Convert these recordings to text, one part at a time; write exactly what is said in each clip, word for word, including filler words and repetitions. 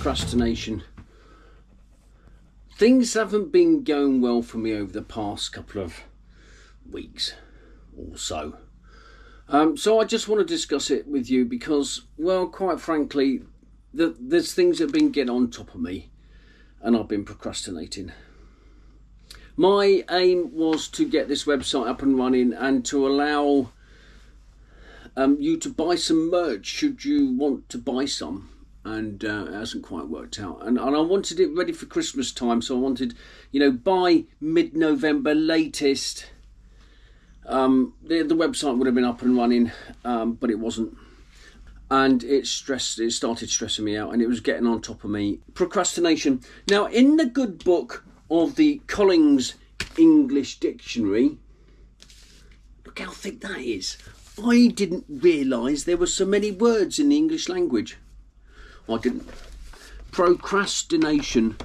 procrastination. Things haven't been going well for me over the past couple of weeks or so. Um, so I just want to discuss it with you because, well, quite frankly, the, there's things that have been getting on top of me and I've been procrastinating. My aim was to get this website up and running and to allow um, you to buy some merch should you want to buy some. And uh, it hasn't quite worked out. And, and I wanted it ready for Christmas time. So I wanted, you know, by mid-November latest, um, the, the website would have been up and running, um, but it wasn't. And it stressed, it started stressing me out and it was getting on top of me. Procrastination. Now, in the good book of the Collins English Dictionary, look how thick that is. I didn't realise there were so many words in the English language. I didn't. Procrastination.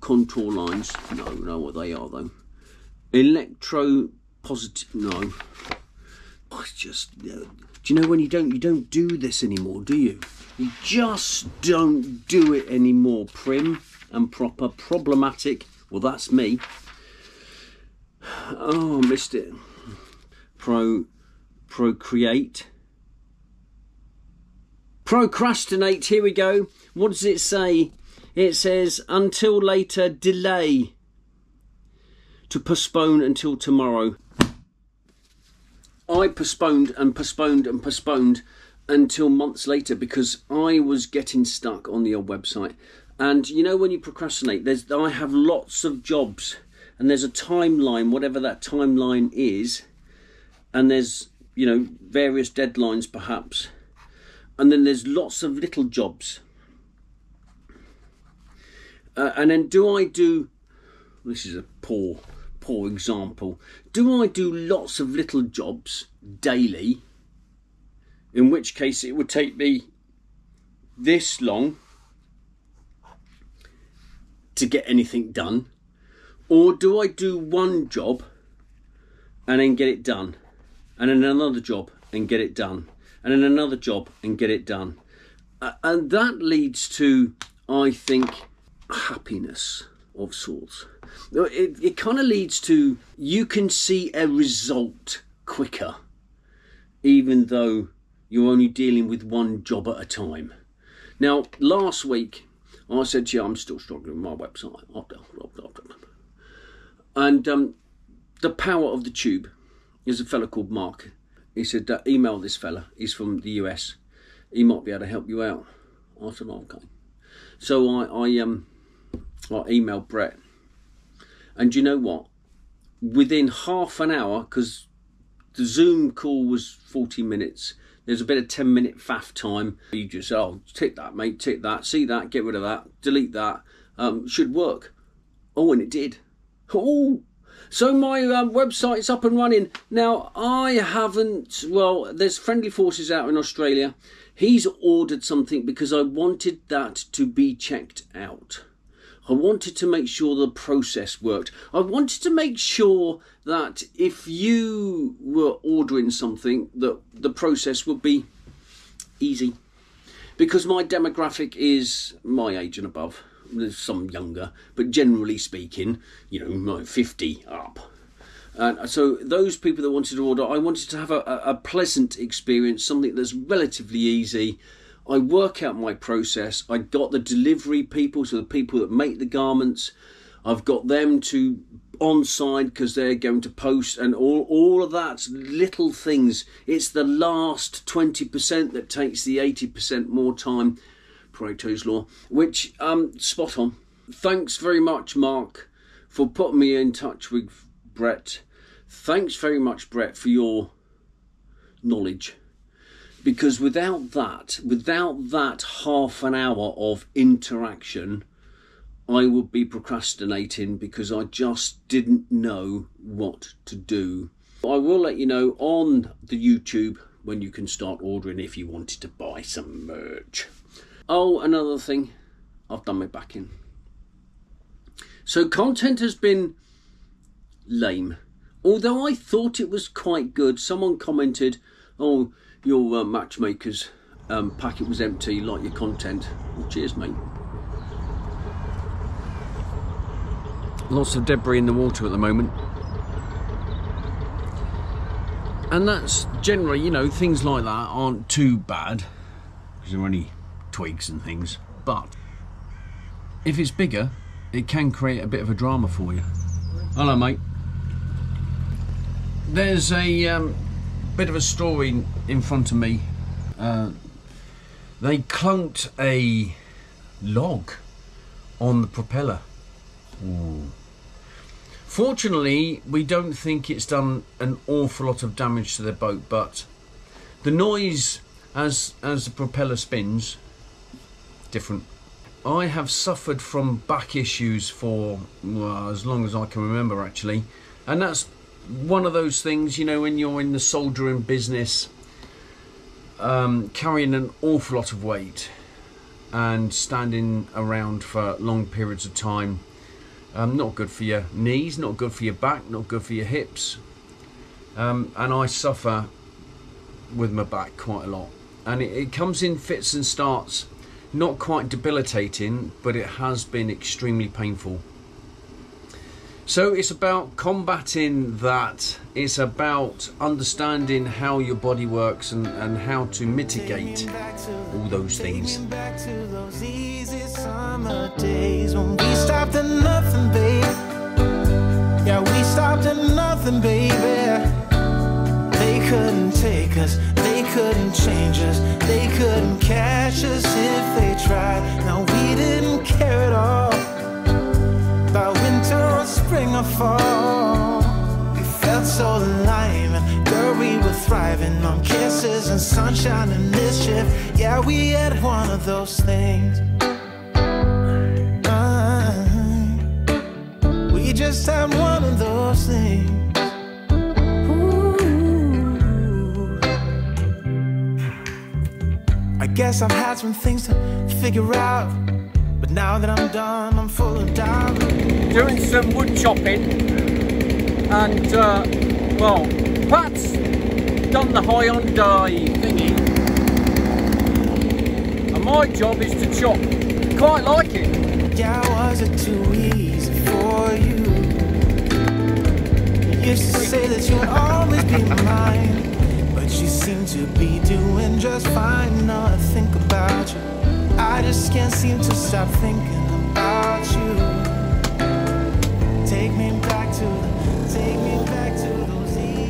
Contour lines. No, no, what they are though. Electropositive. No. I just. Uh, do you know when you don't? You don't do this anymore, do you? You just don't do it anymore. Prim and proper. Problematic. Well, that's me. Oh, I missed it. Pro. Procreate. Procrastinate, here we go. What does it say? It says, until later, delay. To postpone until tomorrow. I postponed and postponed and postponed until months later because I was getting stuck on the old website. And you know when you procrastinate, there's I have lots of jobs and there's a timeline, whatever that timeline is, and there's, you know, various deadlines perhaps. And then there's lots of little jobs. Uh, and then do I do, this is a poor, poor example. Do I do lots of little jobs daily? In which case it would take me this long to get anything done. Or do I do one job and then get it done? And then another job and get it done? And then another job and get it done. Uh, and that leads to, I think, happiness of sorts. It, it kind of leads to, you can see a result quicker, even though you're only dealing with one job at a time. Now, last week, I said to you, I'm still struggling with my website. And um, the power of the tube is a fella called Mark. He said, email this fella, he's from the U S. He might be able to help you out. I said, okay. So I, I, um, I emailed Brett. And you know what? Within half an hour, because the Zoom call was forty minutes, there's a bit of ten minute faff time. You just, oh, tick that, mate, tick that, see that, get rid of that, delete that. Um, should work. Oh, and it did. Oh! So my um, website's up and running. Now, I haven't, well, there's Friendly Forces out in Australia. He's ordered something because I wanted that to be checked out. I wanted to make sure the process worked. I wanted to make sure that if you were ordering something, that the process would be easy. Because my demographic is my age and above. There's some younger, but generally speaking, you know, fifty up. And so those people that wanted to order, I wanted to have a, a pleasant experience, something that's relatively easy. I work out my process. I got the delivery people, so the people that make the garments, I've got them to on-side because they're going to post and all, all of that little things. It's the last twenty percent that takes the eighty percent more time. Pareto's law, which um spot on. Thanks very much, Mark, for putting me in touch with Brett. Thanks very much, Brett, for your knowledge, because without that without that half an hour of interaction, I would be procrastinating because I just didn't know what to do. I will let you know on the YouTube when you can start ordering if you wanted to buy some merch. Oh, another thing, I've done my backing. So content has been lame. Although I thought it was quite good, someone commented, oh, your uh, matchmaker's um, packet was empty, like your content. Well, cheers, mate. Lots of debris in the water at the moment. And that's generally, you know, things like that aren't too bad because there are only twigs and things, but if it's bigger, it can create a bit of a drama for you. Hello, mate. There's a um, bit of a story in, in front of me. Uh, they clunked a log on the propeller. Ooh. Fortunately, we don't think it's done an awful lot of damage to the boat, but the noise as as the propeller spins, different. I have suffered from back issues for well, as long as I can remember, actually, and that's one of those things, you know, when you're in the soldiering business, um, carrying an awful lot of weight and standing around for long periods of time. Um, not good for your knees, not good for your back, not good for your hips. Um, and I suffer with my back quite a lot. And it, it comes in fits and starts, not quite debilitating, but it has been extremely painful. So it's about combating that. It's about understanding how your body works and, and how to mitigate all those things. We stopped at nothing, babe. Yeah, we stopped at nothing, baby. They couldn't take us, they couldn't change us, they couldn't catch us if they tried. Now we didn't care at all. By winter or spring or fall, we felt so alive, and girl, we were thriving on kisses and sunshine and mischief. Yeah, we had one of those things. Uh, we just had one of those things. Ooh. I guess I've had some things to figure out, but now that I'm done, I'm full of doubt. Doing some wood chopping, and uh, well, Pat's done the Hyundai thingy, and my job is to chop. Quite like it. Yeah, was it too easy for you? You used to say that you'd always be mine, but you seem to be doing just fine. Now I think about you, I just can't seem to stop thinking about you. Take me back to the, take me back to those easy .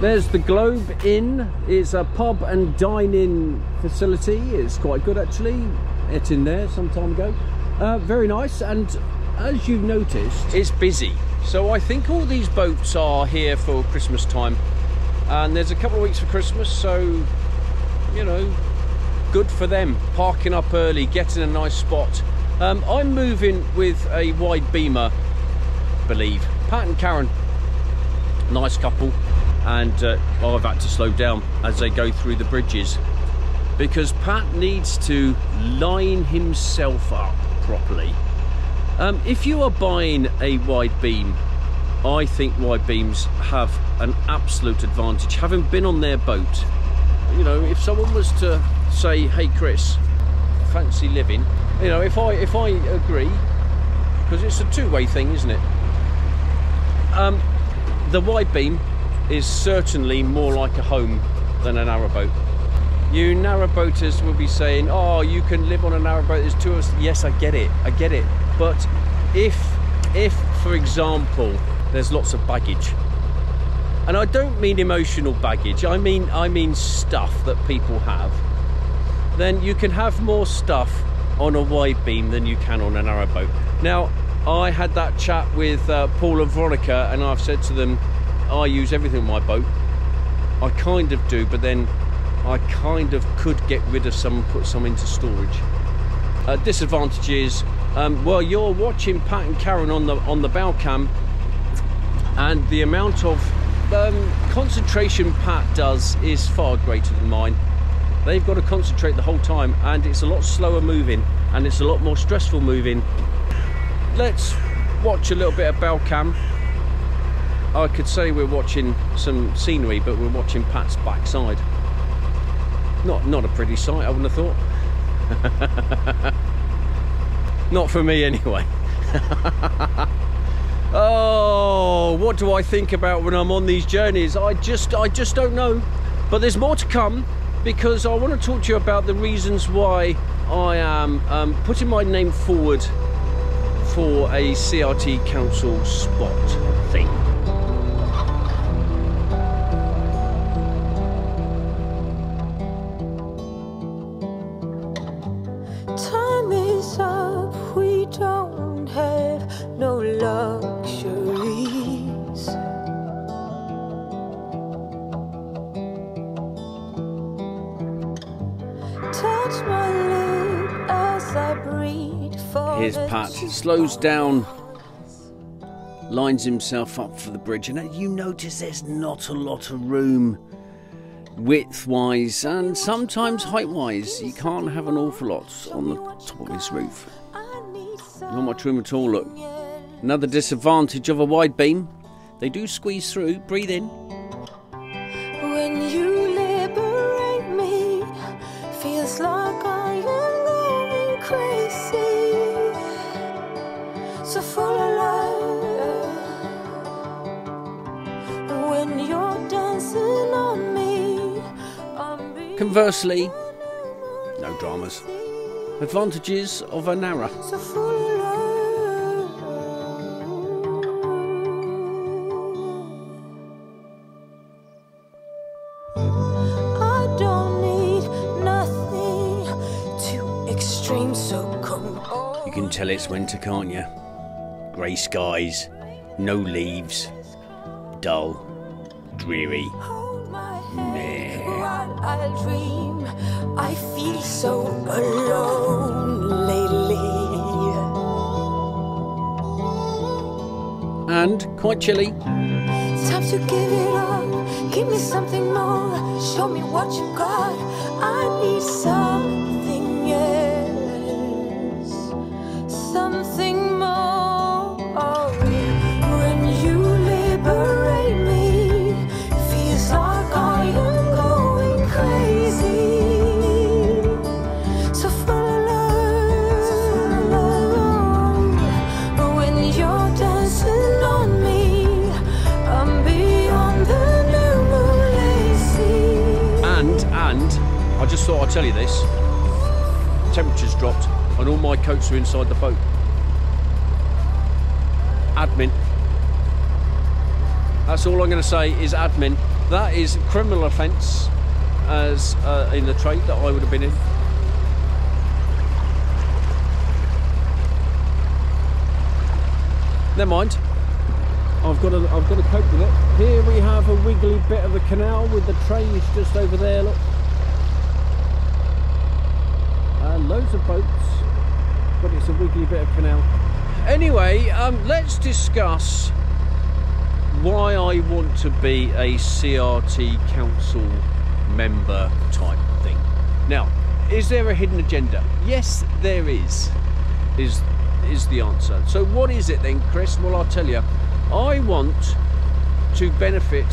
There's the Globe Inn. It's a pub and dine-in facility. It's quite good, actually. It's in there some time ago. Uh, very nice, and as you've noticed, it's busy. So I think all these boats are here for Christmas time, and there's a couple of weeks for Christmas, so, you know, good for them. Parking up early, getting a nice spot. Um, I'm moving with a wide beamer, I believe. Pat and Karen, nice couple. And uh, I've had to slow down as they go through the bridges because Pat needs to line himself up properly. Um, if you are buying a wide beam, I think wide beams have an absolute advantage. Having been on their boat, you know, if someone was to say, "Hey, Chris, fancy living," you know, if I if I agree, because it's a two-way thing, isn't it? Um, the wide beam is certainly more like a home than a narrowboat. You narrowboaters will be saying, "Oh, you can live on a narrowboat, there's two of us." Yes, I get it, I get it. But if, if, for example, there's lots of baggage, and I don't mean emotional baggage, I mean, I mean stuff that people have, then you can have more stuff on a wide beam than you can on a narrowboat. Now, I had that chat with uh, Paul and Veronica, and I've said to them, I use everything on my boat. I kind of do, but then I kind of could get rid of some and put some into storage. Uh, disadvantage is Um, well, you're watching Pat and Karen on the on the bow cam, and the amount of um, concentration Pat does is far greater than mine. They've got to concentrate the whole time, and it's a lot slower moving, and it's a lot more stressful moving. Let's watch a little bit of bow cam. I could say we're watching some scenery, but we're watching Pat's backside. Not, not a pretty sight, I wouldn't have thought. Not for me, anyway. Oh, what do I think about when I'm on these journeys? I just, I just don't know. But there's more to come, because I want to talk to you about the reasons why I am um, putting my name forward for a C R T council spot thing. Here's Pat, slows down, lines himself up for the bridge, and you notice there's not a lot of room width-wise and sometimes height-wise. You can't have an awful lot on the top of his roof. Not much room at all, look. Another disadvantage of a wide beam. They do squeeze through, breathe in. When you liberate me, feels like I am going crazy. So full of love. When you're dancing on me, I'm conversely, no dramas. Advantages of a Nara. So full of love. I don't need nothing too extreme, so come on. You can tell it's winter, can't you? Grey skies, no leaves, dull, dreary. Hold my hand while I dream. I feel so alone lately. And quite chilly. Time to give it up. Give me something more. Show me what you got. I need something else. Something more. I just thought I'd tell you this. Temperatures dropped and all my coats are inside the boat. Admin. That's all I'm going to say is admin. That is a criminal offence as uh, in the trade that I would have been in. Never mind. I've got to, I've got to cope with it. Here we have a wiggly bit of a canal with the trays just over there, look. Loads of boats, but it's a wiggly bit of canal. Anyway, um, let's discuss why I want to be a C R T council member type thing. Now, is there a hidden agenda? Yes, there is, is, is the answer. So what is it then, Chris? Well, I'll tell you. I want to benefit,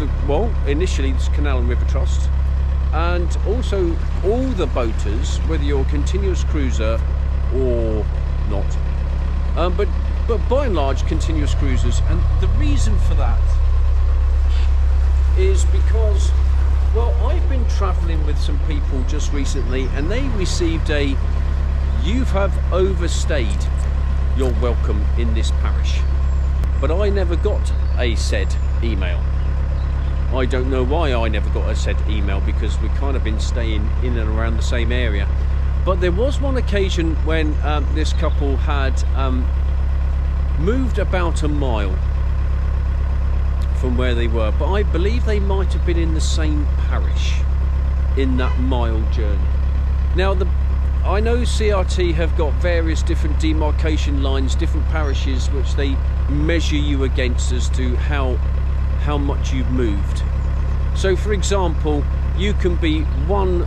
the, well, initially this Canal and River Trust, and also all the boaters, whether you're a continuous cruiser or not, um, but but by and large continuous cruisers. And the reason for that is because, well, I've been traveling with some people just recently and they received a "you have overstayed your welcome in this parish," but I never got a said email. I don't know why I never got a said email, because we've kind of been staying in and around the same area. But there was one occasion when um, this couple had um, moved about a mile from where they were, but I believe they might have been in the same parish in that mile journey. Now, the, I know C R T have got various different demarcation lines, different parishes, which they measure you against as to how how much you've moved. So, for example, you can be one,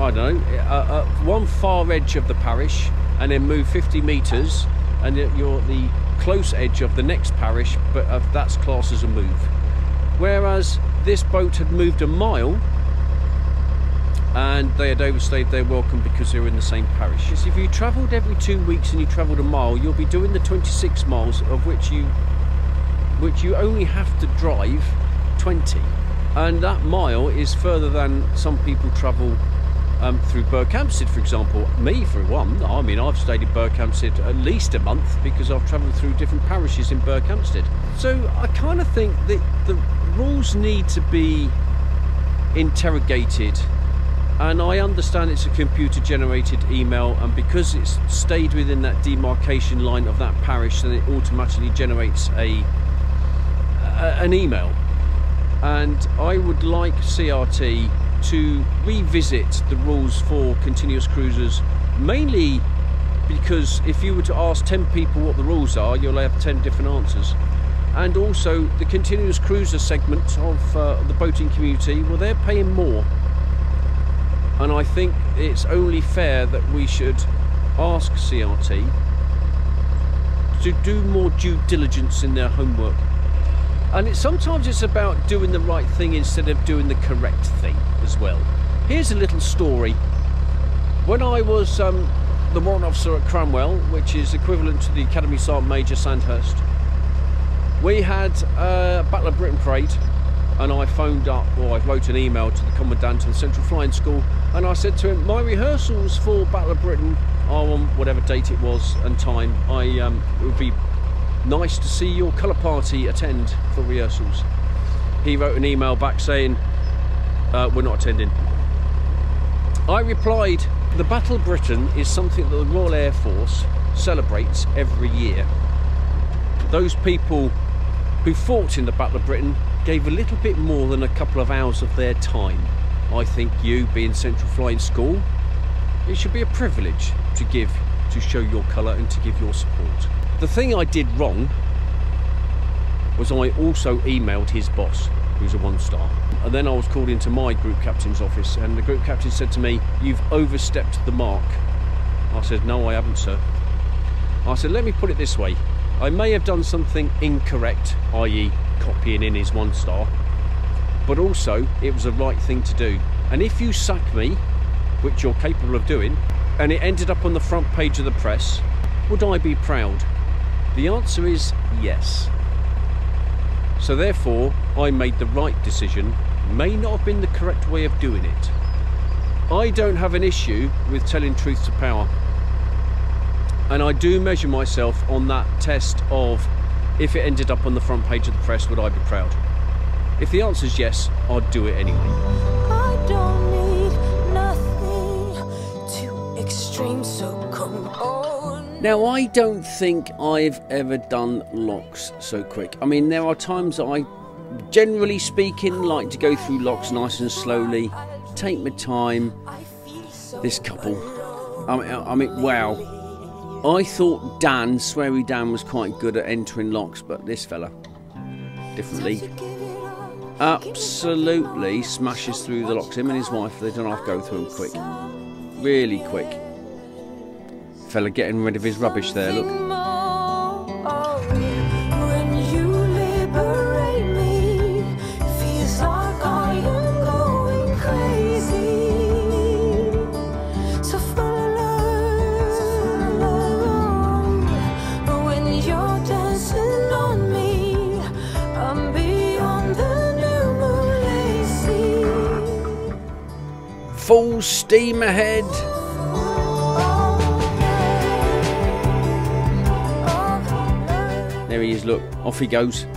I don't know, uh, uh, one far edge of the parish and then move fifty metres, and you're the close edge of the next parish, but uh, that's classed as a move. Whereas this boat had moved a mile, and they had overstayed their welcome because they were in the same parish. If you travelled every two weeks and you travelled a mile, you'll be doing the twenty-six miles, of which you, which you only have to drive twenty, and that mile is further than some people travel um, through Berkhamstead, for example. Me, for one, I mean, I've stayed in Berkhamstead at least a month because I've travelled through different parishes in Berkhamstead. So I kind of think that the rules need to be interrogated. And I understand it's a computer generated email, and because it's stayed within that demarcation line of that parish, then it automatically generates a, a an email. And I would like C R T to revisit the rules for continuous cruisers, mainly because if you were to ask ten people what the rules are, you'll have ten different answers. And also the continuous cruiser segment of uh, the boating community, well, they're paying more. And I think it's only fair that we should ask C R T to do more due diligence in their homework. And it, sometimes it's about doing the right thing instead of doing the correct thing as well. Here's a little story. When I was um, the warrant officer at Cranwell, which is equivalent to the Academy Sergeant Major Sandhurst, we had a Battle of Britain parade. And I phoned up, or I wrote an email to the commandant of the Central Flying School, and I said to him, my rehearsals for Battle of Britain are on whatever date it was and time. I, um, it would be nice to see your colour party attend for rehearsals. He wrote an email back saying, uh, we're not attending. I replied, the Battle of Britain is something that the Royal Air Force celebrates every year. Those people who fought in the Battle of Britain gave a little bit more than a couple of hours of their time. I think you, being Central Flying School, it should be a privilege to give, to show your colour and to give your support. The thing I did wrong was I also emailed his boss, who's a one-star. And then I was called into my group captain's office, and the group captain said to me, you've overstepped the mark. I said, no, I haven't, sir. I said, let me put it this way. I may have done something incorrect, that is copying in his one star, but also it was the right thing to do. And if you sack me, which you're capable of doing, and it ended up on the front page of the press, would I be proud? The answer is yes. So therefore, I made the right decision, may not have been the correct way of doing it. I don't have an issue with telling truth to power. And I do measure myself on that test of, if it ended up on the front page of the press, would I be proud? If the answer is yes, I'd do it anyway. I don't need nothing too extreme, so come on. Now, I don't think I've ever done locks so quick. I mean, there are times that I, generally speaking, like to go through locks nice and slowly, take my time. This couple, I mean, I mean wow. I thought Dan, Sweary Dan, was quite good at entering locks, but this fella, different league, absolutely smashes through the locks. Him and his wife, they don't have to go through them quick. Really quick. Fella getting rid of his rubbish there, look. Full steam ahead. There he is, look, off he goes. Sort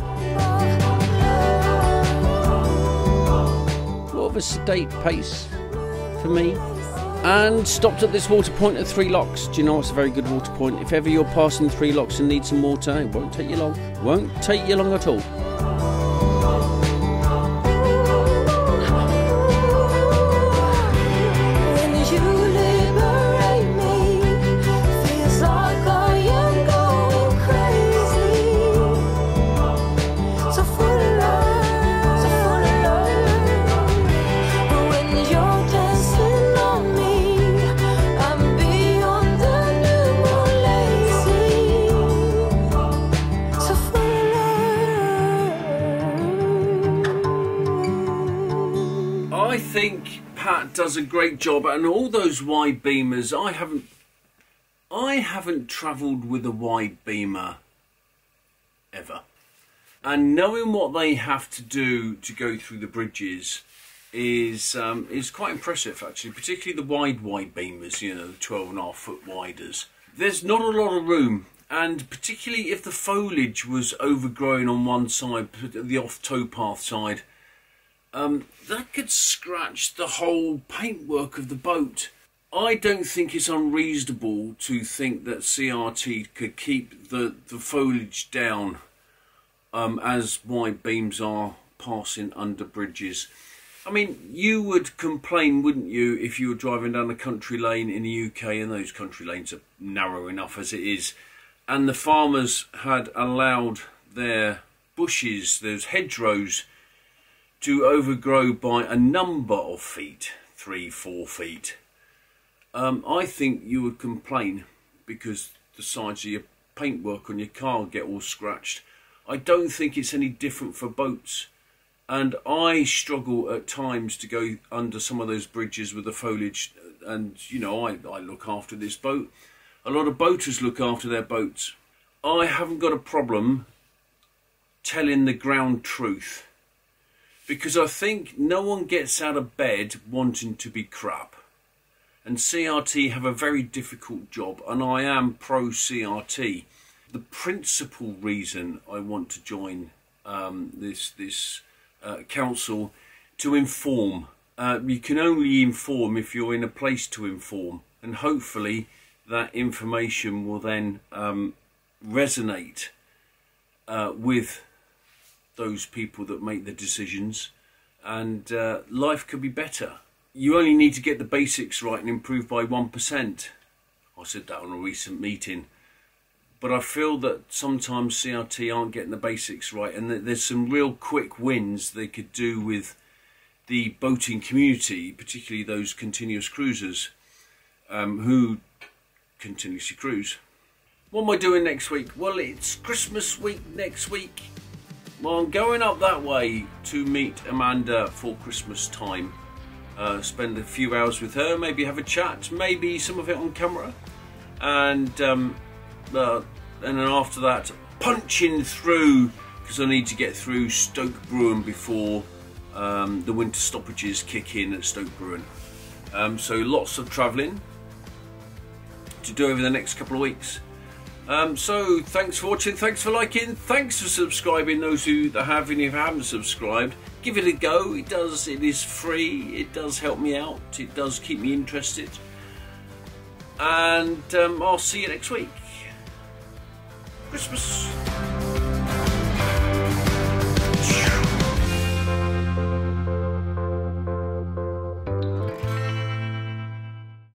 of a sedate pace for me. And stopped at this water point at Three Locks. Do you know, it's a very good water point. If ever you're passing Three Locks and need some water, it won't take you long. Won't take you long at all. think Pat does a great job, and all those wide beamers. I haven't, I haven't travelled with a wide beamer ever, and knowing what they have to do to go through the bridges is um, is quite impressive actually. Particularly the wide wide beamers, you know, the twelve and a half foot widers. There's not a lot of room. And particularly if the foliage was overgrown on one side, the off towpath side, um, that could scratch the whole paintwork of the boat. I don't think it's unreasonable to think that C R T could keep the, the foliage down um, as wide beams are passing under bridges. I mean, you would complain, wouldn't you, if you were driving down a country lane in the U K, and those country lanes are narrow enough as it is, and the farmers had allowed their bushes, those hedgerows, to overgrow by a number of feet, three, four feet. Um, I think you would complain because the sides of your paintwork on your car get all scratched. I don't think it's any different for boats. And I struggle at times to go under some of those bridges with the foliage. And, you know, I, I look after this boat. A lot of boaters look after their boats. I haven't got a problem telling the ground truth. Because I think no one gets out of bed wanting to be crap. And C R T have a very difficult job. And I am pro-C R T. The principal reason I want to join um, this, this uh, council, to inform. Uh, you can only inform if you're in a place to inform. And hopefully that information will then um, resonate uh, with those people that make the decisions, and uh, life could be better. You only need to get the basics right and improve by one percent. I said that on a recent meeting, but I feel that sometimes C R T aren't getting the basics right, and that there's some real quick wins they could do with the boating community, particularly those continuous cruisers um, who continuously cruise. What am I doing next week? Well, it's Christmas week next week. Well, I'm going up that way to meet Amanda for Christmas time. Uh, spend a few hours with her, maybe have a chat, maybe some of it on camera. And, um, uh, and then after that, punching through, because I need to get through Stoke Bruerne before um, the winter stoppages kick in at Stoke Bruerne. Um, so lots of travelling to do over the next couple of weeks. Um, so thanks for watching, thanks for liking, thanks for subscribing, those who have, and if you haven't subscribed, give it a go. It does, it is free, it does help me out, it does keep me interested, and um, I'll see you next week. Christmas.